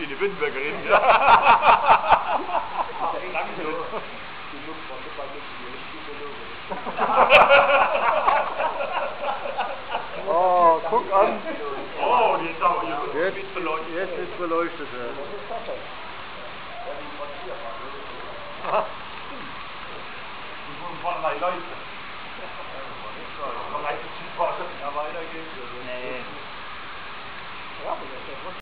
wie eine Windbürgerin. Oh, guck an. Oh, jetzt ist beleuchtet.